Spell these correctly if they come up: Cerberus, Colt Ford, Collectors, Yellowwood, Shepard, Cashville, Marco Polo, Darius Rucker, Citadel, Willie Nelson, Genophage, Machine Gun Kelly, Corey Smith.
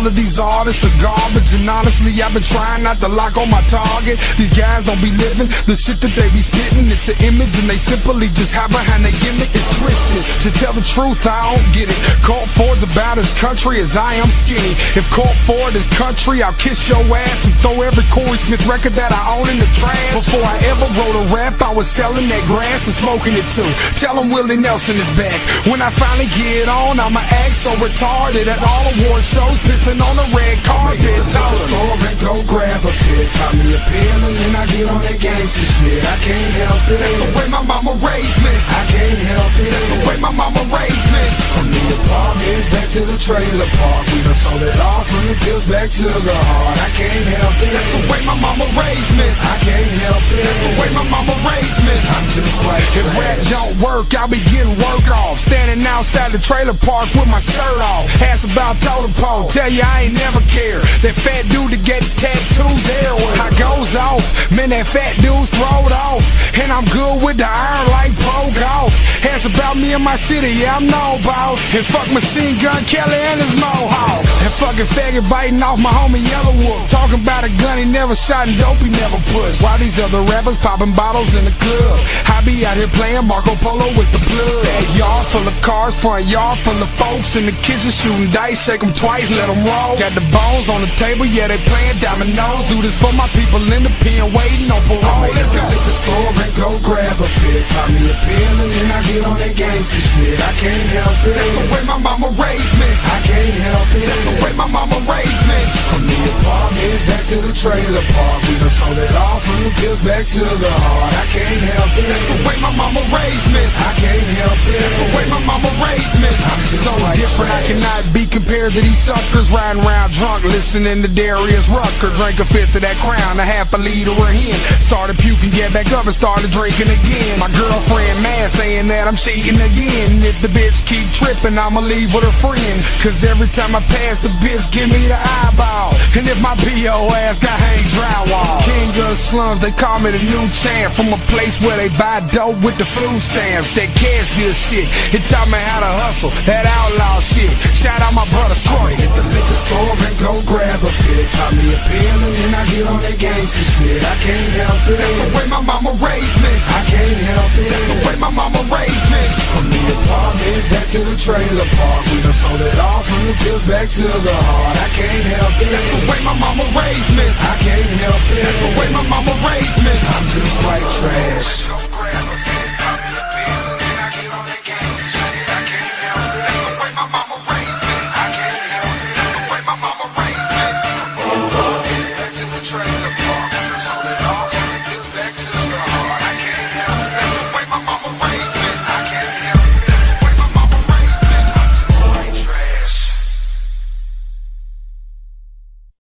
all of these artists are garbage, and honestly I've been trying not to lock on my target. These guys don't be living the shit that they be spitting. It's an image and they simply just hide behind their gimmick. It's twisted. To tell the truth, I don't get it. Colt Ford's about as country as I am skinny. If Colt Ford is country, I'll kiss your ass and throw every Corey Smith record that I own in the trash. Before I ever wrote a rap, I was selling that grass and smoking it too. Tell them Willie Nelson is back. When I finally get on, I'ma act so retarded at all award shows, pissing on the red carpet. Toss store and go grab a fit. Pop me a pill and then I get on that gangster shit. I can't help it. That's the way my mama raised me. I can't help it. That's the way my mama raised me. From the apartments back to the trailer park, we done sold it all from the pills back to the heart. I can't help it. That's the way my mama raised me. I can't help it. That's the way my mama raised me. I'm just like trash. If rap don't work, I'll be getting work off. Standing outside the trailer park with my shirt off. Ask about totem pole, tell you I ain't never care. That fat dude to get tattoos everywhere. I goes off, man, that fat dude's throwed off, and I'm good with the iron like pro golf. Ask about me and my city, yeah, I'm no boss. And fuck Machine Gun Kelly and his mohawk. And fucking faggot biting off my homie Yellowwood. Talking about a gun he never shot and dope he never pushed. While these other rappers popping bottles in the club, I be out here playing Marco Polo with the plug. Backyard full of cars, front yard full of folks, in the kitchen shooting dice, shake them twice, let them roll. Got the bones on the table, yeah, they playing dominoes. Do this for my people in the pen, waiting on parole. Oh, let's go to the store and go grab a fit. Pop me a pill and then I get on that gangster shit. I can't help it. That's the way my mama raised me. I can't help it. That's the way my mama raised me. From the apartments back to the trailer park, we done sold it all from the pills back to the heart. I can't help it. That's the way my mama raised me. I can't help it. That's the way my mama raised me. I'm just so different, I cannot be compared to these suckers. Riding around drunk, listening to Darius Rucker. Drank a fifth of that Crown, a half a liter of Hen. Started puking, get back up and started drinking again. My girlfriend mad, saying that I'm cheating again. If the bitch keep tripping, I'ma leave with a friend. Cause every time I pass, the bitch give me the eyeball. And if my P.O. ass got hang drywall. King of slums, they call me the new champ. From a place where they buy dope with the food stamps. That Cashville shit, it taught me how to hustle. That outlaw shit, shout out my brother Troy. Hit the liquor store and go grab a fit. Pop me a pill and then I get on that gangster shit. I can't help it. That's the way my mama raised me. I can't help it. That's the way my mama raised me. From the apartments back to the trailer park, we done sold it all from the pills back to the heart. I can't help it. That's the way my